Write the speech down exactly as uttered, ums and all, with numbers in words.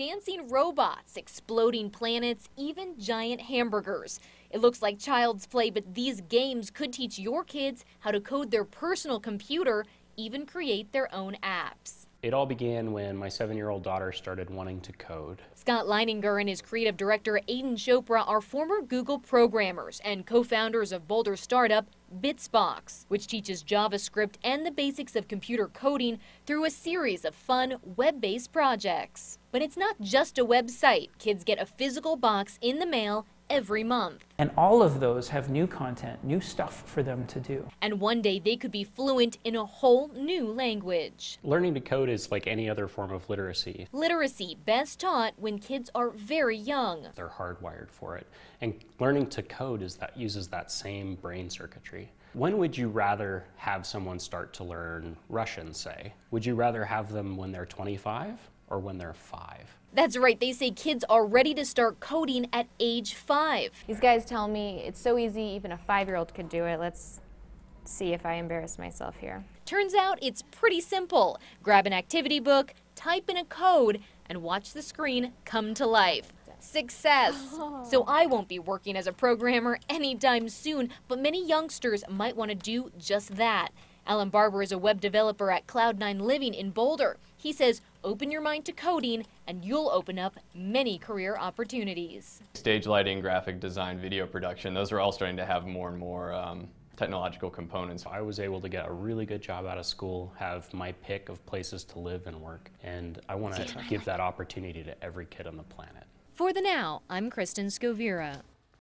dancing robots, exploding planets, even giant hamburgers. It looks like child's play, but these games could teach your kids how to code their personal computer, even create their own apps. It all began when my seven-year-old daughter started wanting to code. Scott Lininger and his creative director Aiden Chopra are former Google programmers and co-founders of Boulder startup Bitsbox, which teaches JavaScript and the basics of computer coding through a series of fun web-based projects. But it's not just a website. Kids get a physical box in the mail every month. And all of those have new content, new stuff for them to do. And one day they could be fluent in a whole new language. Learning to code is like any other form of literacy. Literacy best taught when kids are very young. They're hardwired for it. And learning to code is that uses that same brain circuitry. When would you rather have someone start to learn Russian, say? Would you rather have them when they're twenty-five? Or when they're five. That's right, they say kids are ready to start coding at age five. These guys tell me it's so easy, even a five-year-old could do it. Let's see if I embarrass myself here. Turns out it's pretty simple. Grab an activity book, type in a code, and watch the screen come to life. Success. Oh. So I won't be working as a programmer anytime soon, but many youngsters might want to do just that. Allen Barber is a web developer at Cloud nine Living in Boulder. He says, open your mind to coding and you'll open up many career opportunities. Stage lighting, graphic design, video production, those are all starting to have more and more um, technological components. I was able to get a really good job out of school, have my pick of places to live and work, and I want to give that opportunity to every kid on the planet. For the Now, I'm Kristen Scoviera.